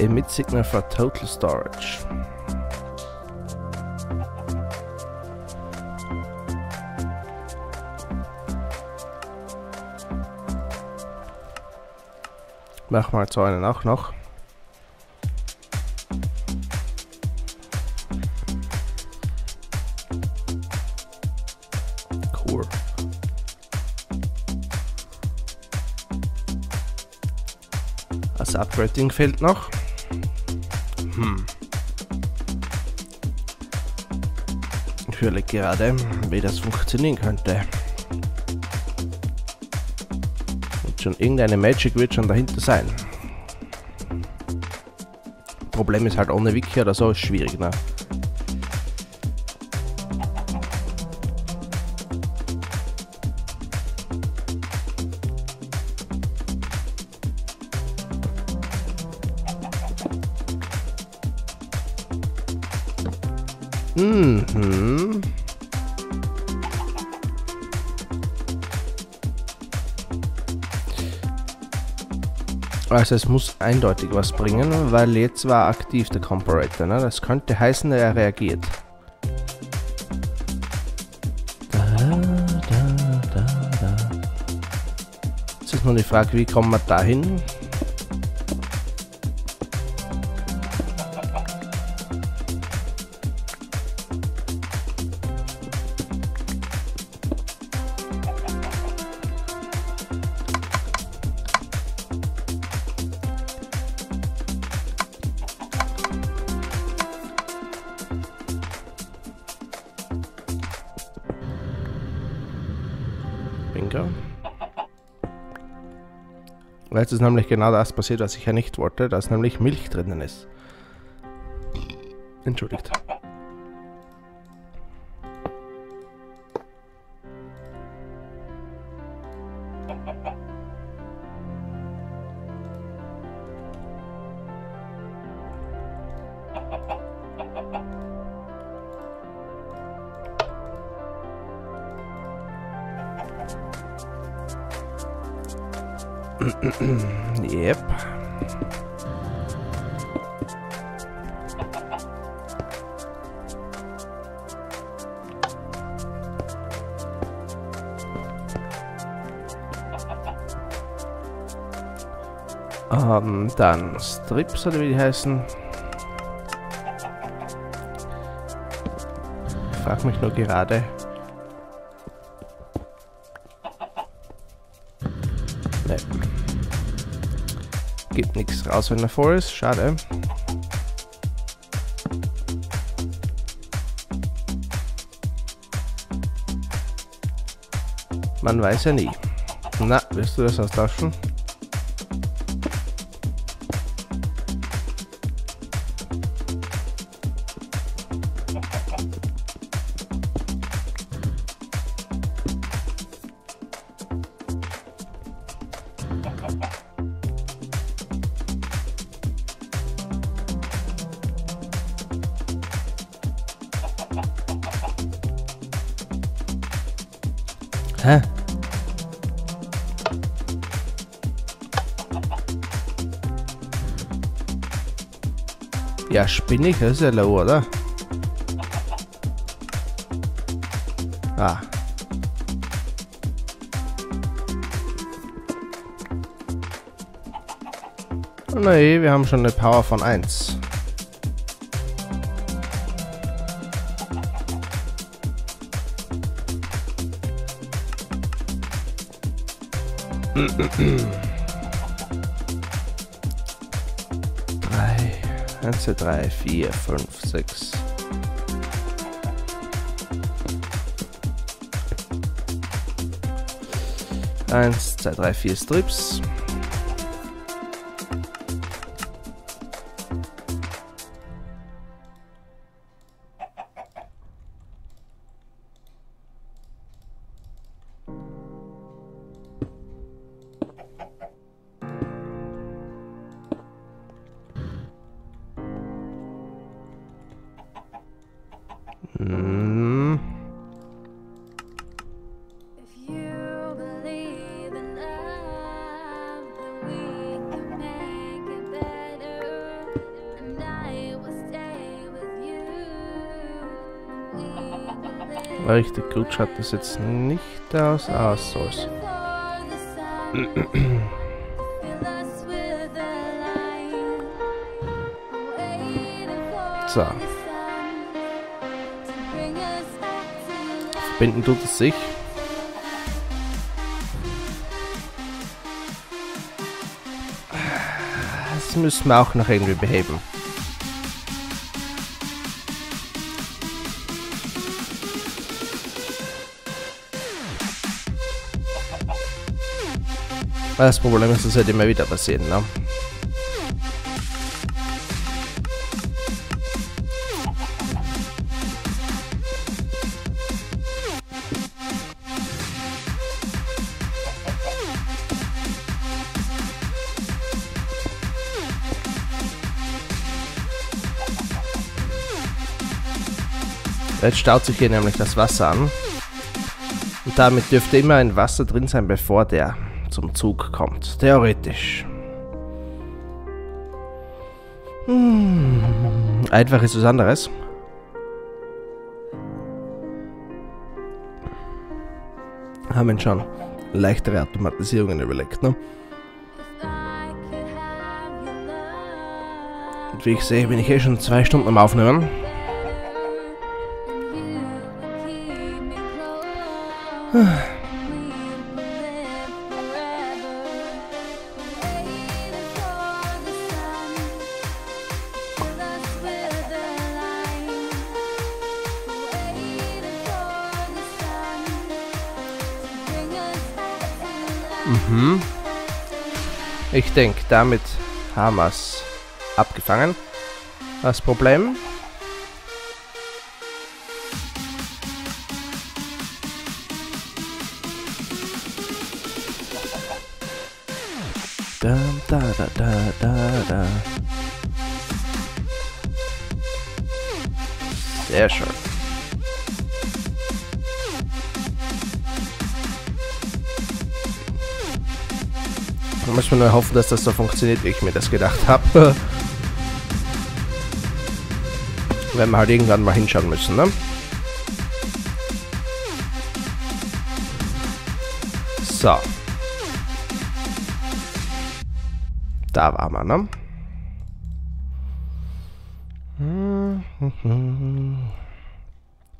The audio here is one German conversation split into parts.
emit signal for total storage. Machen wir jetzt einen auch noch. Cool. Das Upgrading fehlt noch. Ich überlege gerade, wie das funktionieren könnte. Schon irgendeine Magic wird schon dahinter sein. Problem ist halt, ohne Wiki oder so ist schwierig, ne? Mhm. Also es muss eindeutig was bringen, weil jetzt war aktiv der Comparator, ne? Das könnte heißen, er reagiert. Jetzt ist nur die Frage, wie kommen wir dahin? Weil es ist nämlich genau das passiert, was ich ja nicht wollte, dass nämlich Milch drinnen ist. Entschuldigt. Yep. Dann Strips oder wie die heißen. Ich frag mich nur gerade. Gibt nichts raus, wenn er voll ist. Schade. Man weiß ja nie. Na, willst du das austauschen? Hä? Ja, spinnig, das ist ja low, oder? Ah. Oh nein, wir haben schon eine Power von 1. Drei, 1, 2, 3, 4, 5, 6. Eins, zwei, drei, vier Strips. Richtig gut schaut das jetzt nicht aus. Ah, soll's. So. Verbinden tut es sich. Das müssen wir auch noch irgendwie beheben. Das Problem ist, das wird immer wieder passieren, ne? Jetzt staut sich hier nämlich das Wasser an. Und damit dürfte immer ein Wasser drin sein, bevor der zum Zug kommt. Theoretisch. Einfach ist was anderes. Haben wir schon leichtere Automatisierungen überlegt, ne? Und wie ich sehe, bin ich eh schon 2 Stunden am Aufnehmen. Ich denke, damit haben wir es abgefangen. Das Problem. Da, da, da, da, da, da. Sehr schön. Da muss man nur hoffen, dass das so funktioniert, wie ich mir das gedacht habe. Wenn wir halt irgendwann mal hinschauen müssen, ne? So. Da waren wir, ne?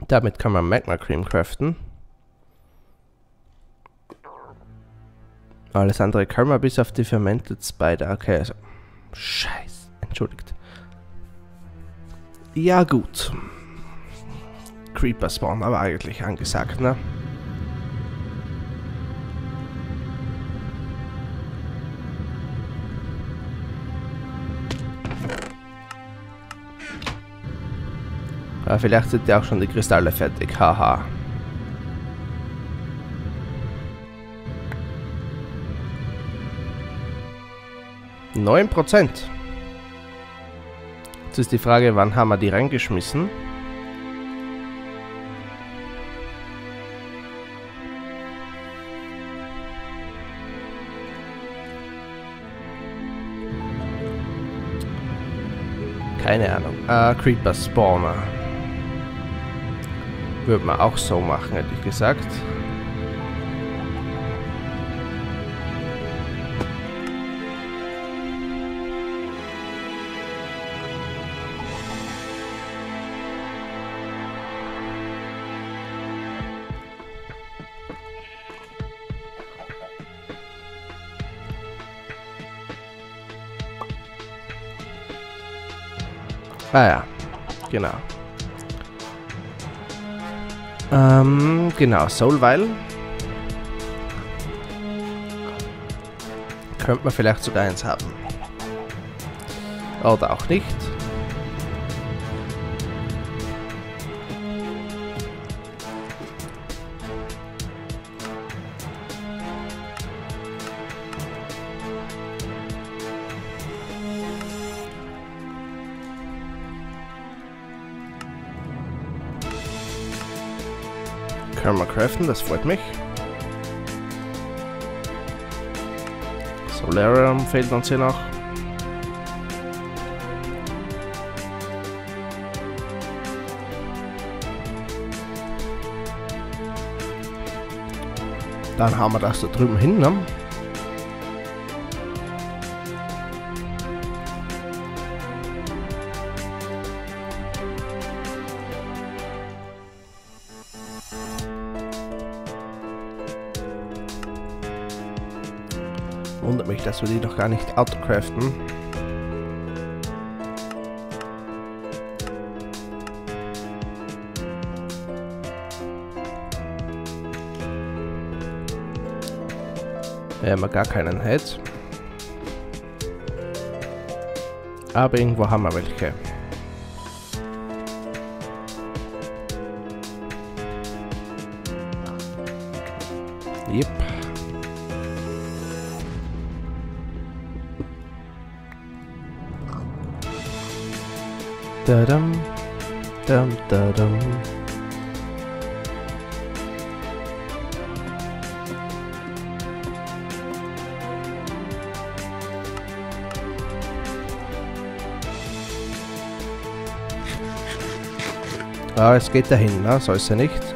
Damit kann man Magma Cream craften. Alles andere kann man bis auf die Fermented Spider. Okay, also. Scheiße. Entschuldigt. Ja, gut. Creeper Spawn, aber eigentlich angesagt, ne? Aber vielleicht sind ja auch schon die Kristalle fertig. Haha. %. Jetzt ist die Frage, wann haben wir die reingeschmissen? Keine Ahnung. Creeper Spawner. Würde man auch so machen, hätte ich gesagt. Ah ja, genau. Genau, Soulvile. Könnte man vielleicht sogar eins haben. Oder auch nicht. Können wir craften, das freut mich. Solarium fehlt uns hier noch. Dann haben wir das da drüben hin. Ne? Wundert mich, dass wir die doch gar nicht autocraften. Wir haben gar keinen Head. Aber irgendwo haben wir welche. Yep. Da-dum, dum, da-dum. Ah, es geht dahin, ne? Soll es ja nicht.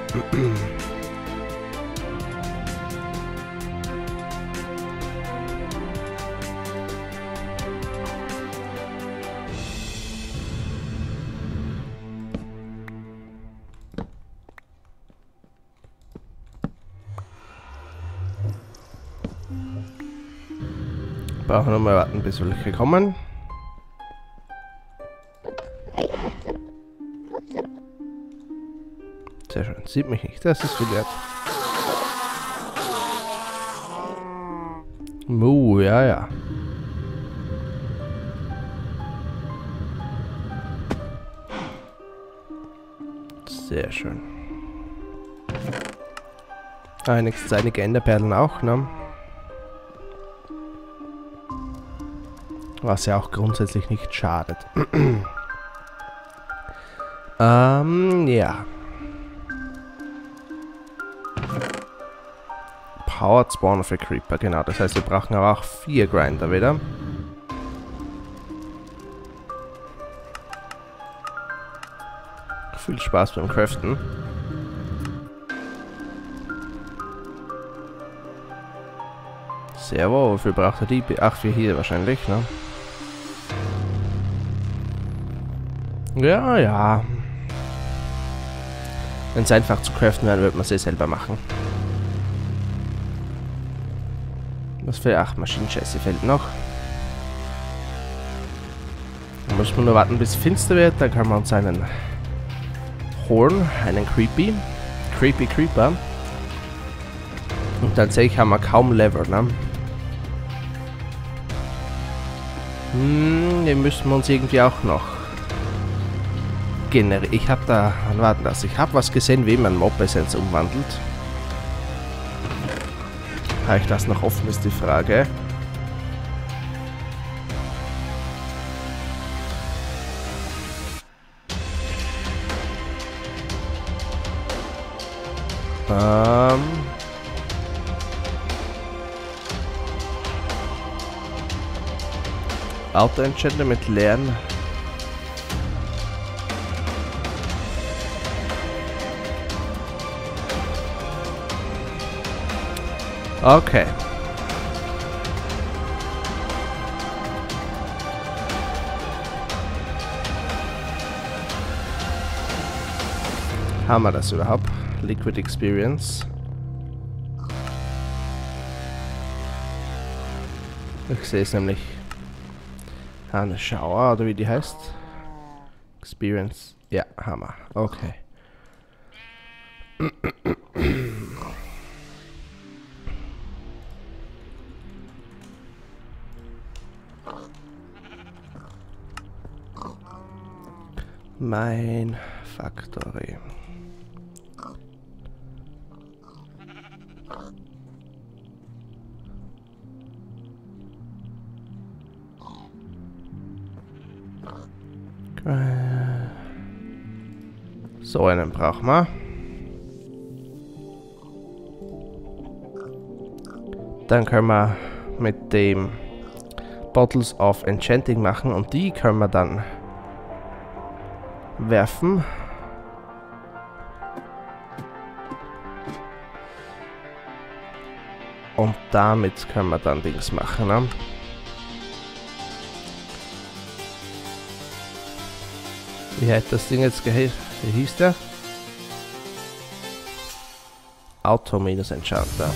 Brauchen wir mal warten, bis welche kommen. Sehr schön, sieht mich nicht, das ist viel wert. Mu, ja, ja. Sehr schön. Einige Enderperlen auch, ne? Was ja auch grundsätzlich nicht schadet. Ja. Powered Spawn of a Creeper, genau. Das heißt, wir brauchen aber auch 4 Grinder wieder. Viel Spaß beim Craften. Servo, wofür braucht er die? Ach, für hier wahrscheinlich, ne? Ja, ja. Wenn es einfach zu craften wäre, würde man es eh selber machen. Was für 8 Maschinenscheiße fällt noch. Da muss man nur warten, bis es finster wird. Dann kann man uns einen holen, einen Creeper. Und tatsächlich haben wir kaum Level, ne? Den müssen wir uns irgendwie auch noch generieren. Ich habe da, warten lassen. Ich habe was gesehen, wie man Mob-Essenz umwandelt. Habe ich das noch offen, ist die Frage. Auto-Enchantment mit leeren. Okay. Haben wir das überhaupt? Liquid Experience. Ich sehe es nämlich. Eine Shower oder wie die heißt. Experience. Ja, Hammer. Okay. Mein Factory. So einen brauchen wir. Dann können wir mit dem Bottles of Enchanting machen und die können wir dann werfen. Und damit können wir dann Dings machen, ne? Wie heißt das Ding jetzt? Wie hieß der? Auto-Enchanter.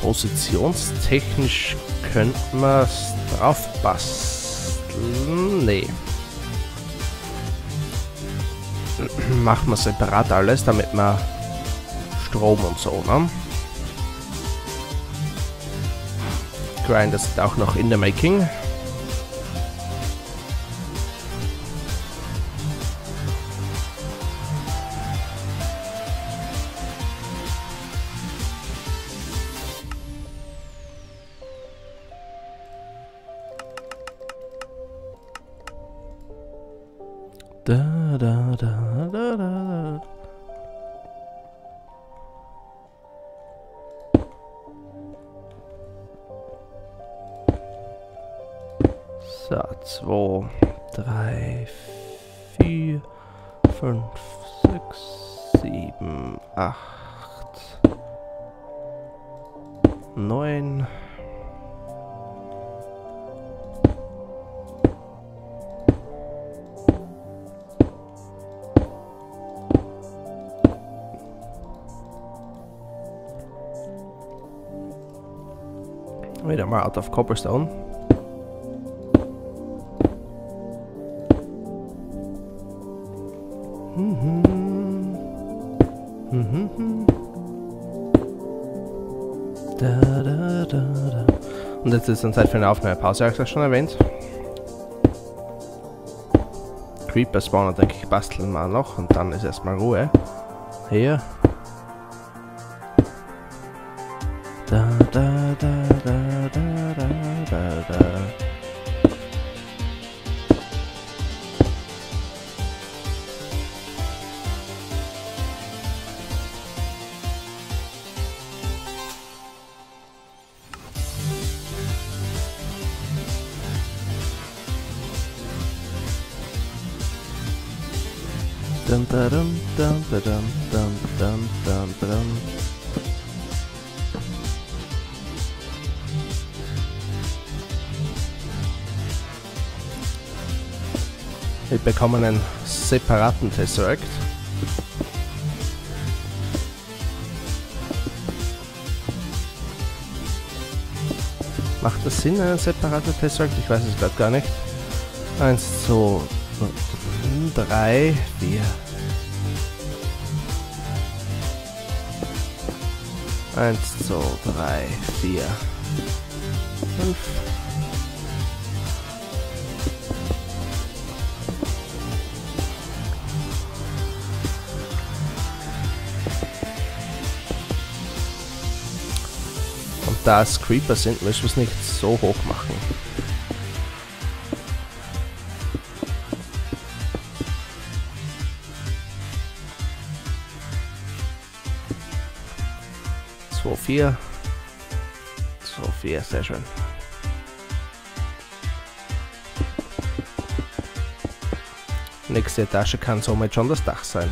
Positionstechnisch könnte man es drauf basteln. Nee. Machen wir separat alles, damit wir Strom und so, ne? Grinders sind auch noch in the making. So, 2, 3, 4, 5, 6, 7, 8, 9. Wieder mal out of Cobblestone. Und jetzt ist dann Zeit für eine Aufnahmepause, habe ich das schon erwähnt. Creeper Spawner, denke ich, basteln wir noch und dann ist erstmal Ruhe. Hier. Wir bekommen einen separaten Tesseract. Macht das Sinn, ein separater Tesseract? Ich weiß es gerade gar nicht. 1, 2, 3, 4. 1, 2, 3, 4, 5. Und da es Creeper sind, müssen wir es nicht so hoch machen. So 4, sehr schön. Nächste Etage kann somit schon das Dach sein.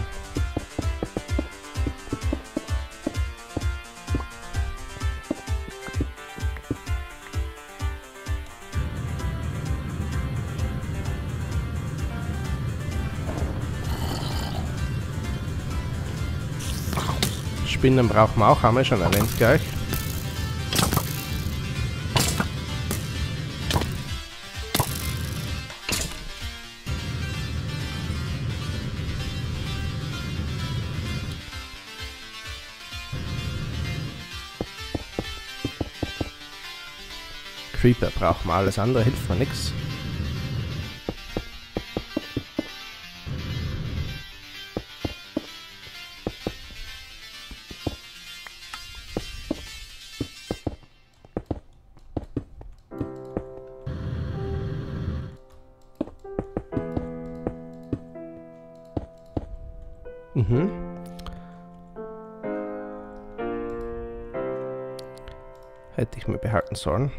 Spinnen brauchen wir auch, haben wir schon erwähnt gleich. Creeper brauchen wir, alles andere hilft mir nichts. Mhm. Hätte ich mir behalten sollen.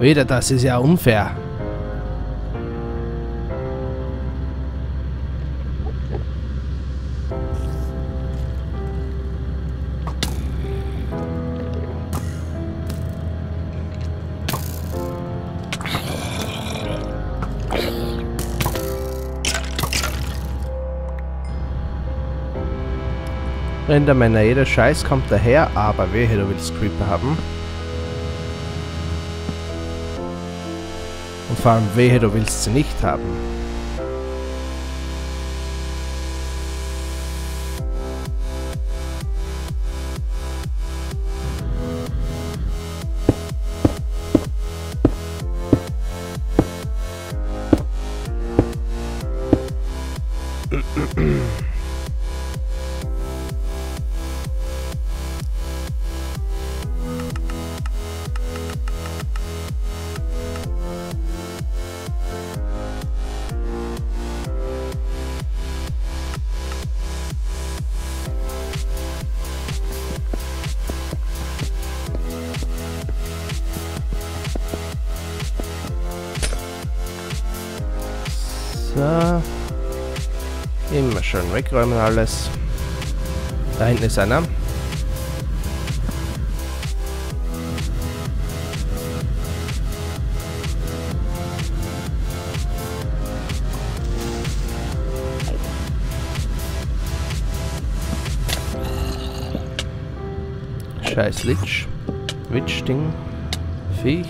Wieder, das ist ja unfair. Rendermänner, jeder Scheiß kommt daher, aber wehe, du willst Creeper haben. Und vor allem wehe, du willst sie nicht haben. Immer schön wegräumen alles. Da hinten ist einer. Scheiß Lich. Witch-Ding. Viech.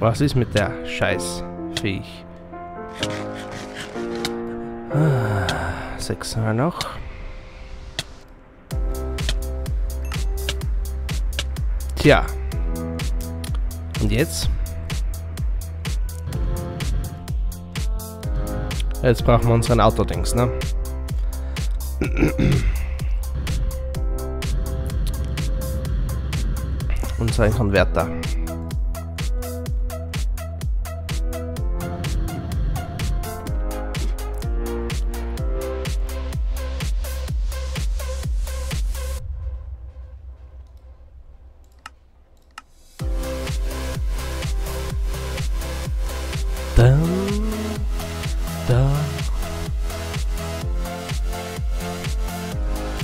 Was ist mit der Scheißviech? 6 haben wir noch. Tja. Und jetzt? Jetzt brauchen wir unseren Autodings, ne? Unseren Konverter.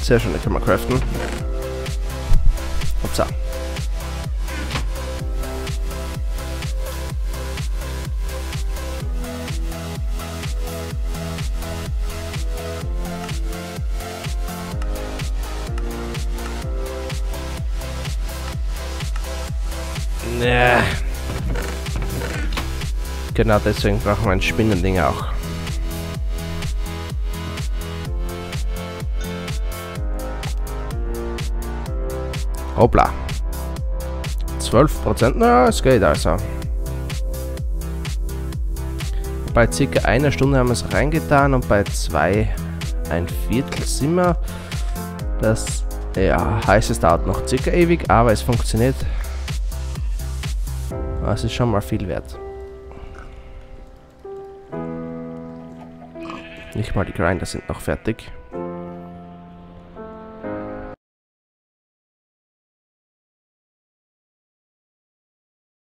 Sehr schön, da kann man craften. Hoppsa. Ja. Genau deswegen brauchen wir ein Spinnending auch. Hoppla. 12%, na, es geht also. Bei ca. einer Stunde haben wir es reingetan und bei 2 1/4 sind wir. Das, ja, heißt, es dauert noch ca. ewig, aber es funktioniert. Das ist schon mal viel wert. Nicht mal die Grinder sind noch fertig.